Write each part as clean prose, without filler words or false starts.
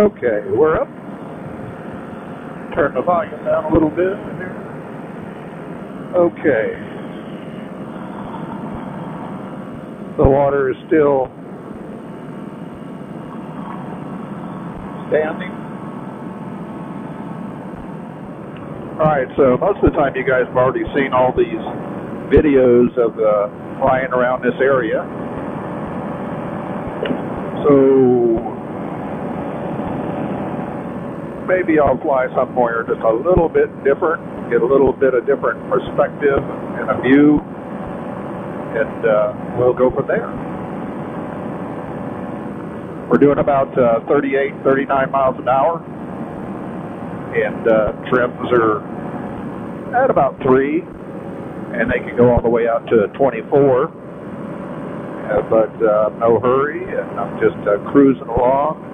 Okay, we're up. Turn the volume down a little bit here. Okay. The water is still standing. Alright, so most of the time you guys have already seen all these videos of flying around this area. So maybe I'll fly somewhere just a little bit different, get a little bit of different perspective and a view, and we'll go from there. We're doing about 38, 39 miles an hour, and trims are at about 3, and they can go all the way out to 24, but no hurry, and I'm just cruising along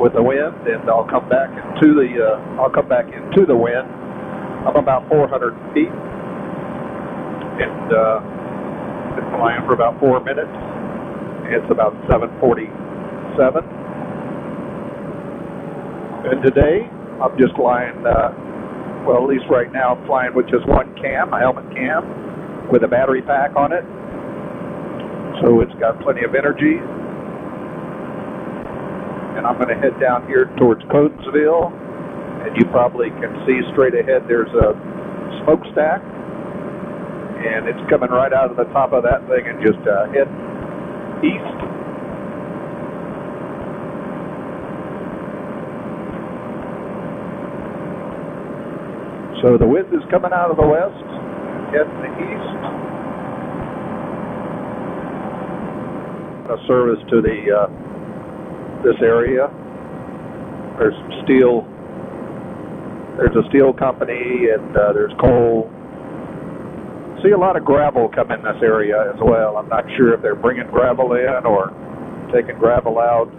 with the wind, and I'll come back into the wind. I'm about 400 feet, and been flying for about 4 minutes. It's about 7:47, and today I'm just flying. Well, at least right now, I'm flying with just one cam, a helmet cam, with a battery pack on it, so it's got plenty of energy. And I'm going to head down here towards Conesville, and you probably can see straight ahead there's a smokestack, and it's coming right out of the top of that thing and just head east. So the wind is coming out of the west, heading the east. A service to the this area. There's some steel. There's a steel company, and there's coal. See a lot of gravel come in this area as well. I'm not sure if they're bringing gravel in or taking gravel out.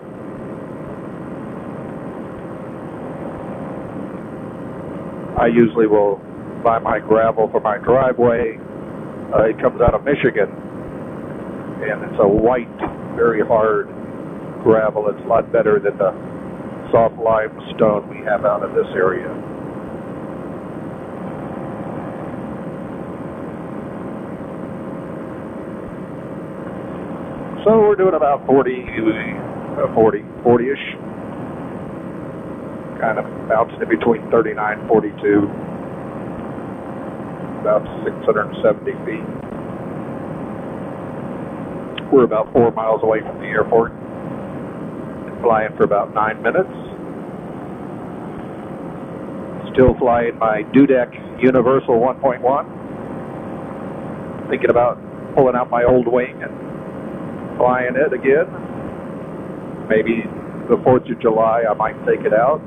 I usually will buy my gravel for my driveway. It comes out of Michigan, and it's a white, very hard gravel. It's a lot better than the soft limestone we have out of this area. So we're doing about 40-ish. Kind of bouncing in between 39 and 42. About 670 feet. We're about 4 miles away from the airport. Flying for about 9 minutes. Still flying my Dudek Universal 1.1. Thinking about pulling out my old wing and flying it again. Maybe the 4th of July I might take it out.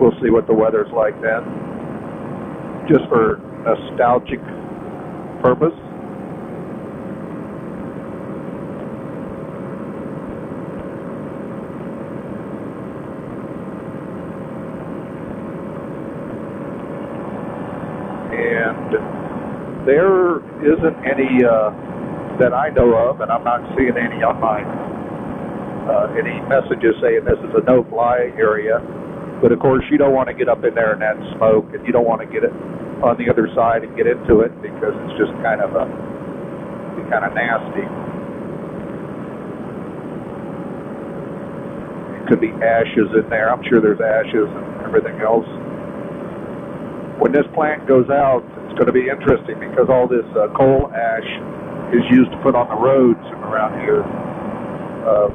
We'll see what the weather's like then. Just for nostalgic purpose. There isn't any that I know of, and I'm not seeing any on mine. Any messages saying this is a no-fly area, but of course you don't want to get up in there in that smoke, and you don't want to get it on the other side and get into it because it's just kind of nasty. It could be ashes in there. I'm sure there's ashes and everything else. When this plant goes out, it's going to be interesting because all this coal ash is used to put on the roads around here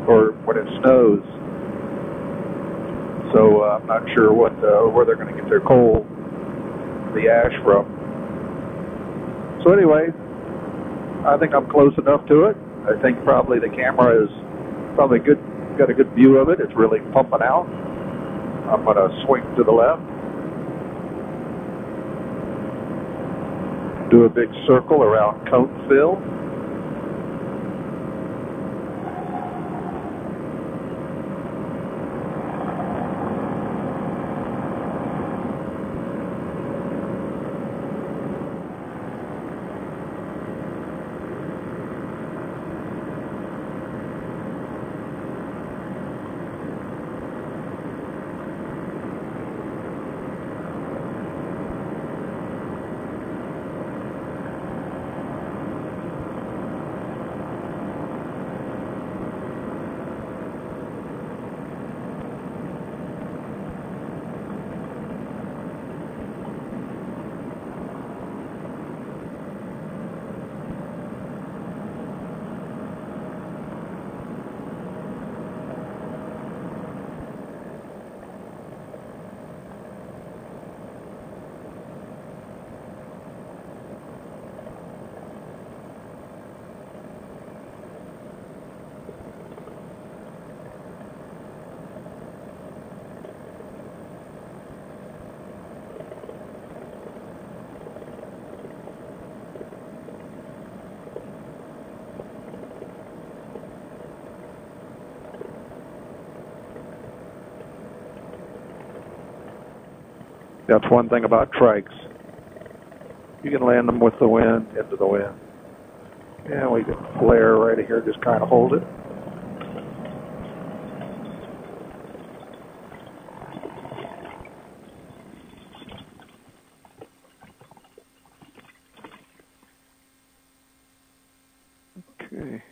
for when it snows. So I'm not sure what where they're going to get their coal, the ash from. So anyway, I think I'm close enough to it. I think probably the camera is probably good, got a good view of it. It's really pumping out. I'm going to swing to the left. Do a big circle around Conesville. That's one thing about trikes. You can land them with the wind, into the wind. And we can flare right here, just kind of hold it. Okay.